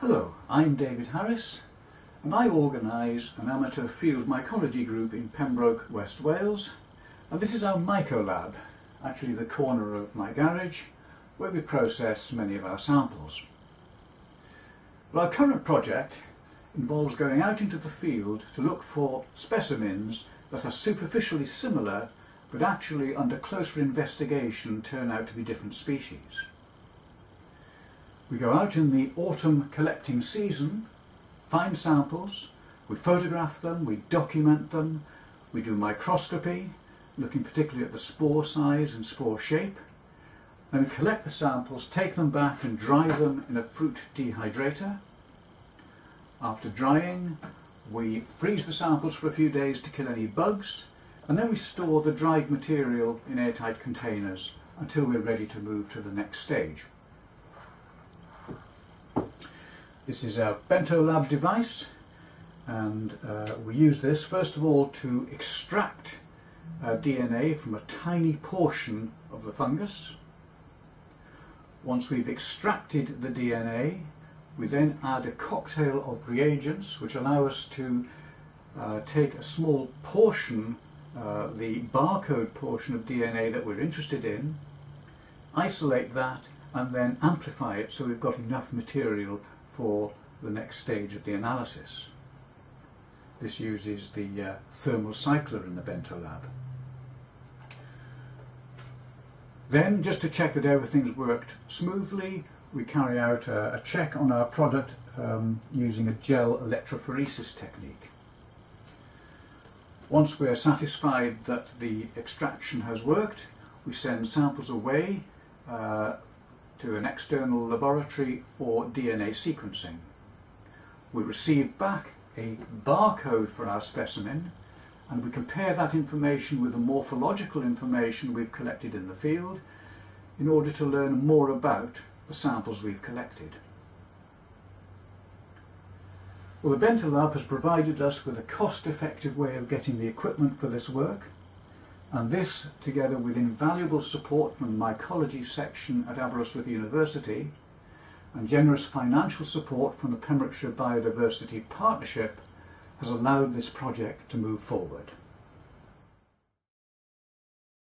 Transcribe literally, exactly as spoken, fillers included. Hello, I'm David Harris and I organise an amateur field mycology group in Pembroke, West Wales, and this is our Myco Lab, actually the corner of my garage where we process many of our samples. Well, our current project involves going out into the field to look for specimens that are superficially similar but actually under closer investigation turn out to be different species. We go out in the autumn collecting season, find samples, we photograph them, we document them, we do microscopy, looking particularly at the spore size and spore shape, and we collect the samples, take them back and dry them in a fruit dehydrator. After drying, we freeze the samples for a few days to kill any bugs, and then we store the dried material in airtight containers until we're ready to move to the next stage. This is our Bento Lab device, and uh, we use this first of all to extract uh, D N A from a tiny portion of the fungus. Once we've extracted the D N A, we then add a cocktail of reagents which allow us to uh, take a small portion, uh, the barcode portion of D N A that we're interested in, isolate that and then amplify it so we've got enough material for the next stage of the analysis. This uses the uh, thermal cycler in the Bento Lab. Then, just to check that everything's worked smoothly, we carry out a, a check on our product um, using a gel electrophoresis technique. Once we're satisfied that the extraction has worked, we send samples away uh, to an external laboratory for D N A sequencing. We receive back a barcode for our specimen and we compare that information with the morphological information we've collected in the field in order to learn more about the samples we've collected. Well, the Bento Lab has provided us with a cost-effective way of getting the equipment for this work, and this, together with invaluable support from the mycology section at Aberystwyth University and generous financial support from the Pembrokeshire Biodiversity Partnership, has allowed this project to move forward.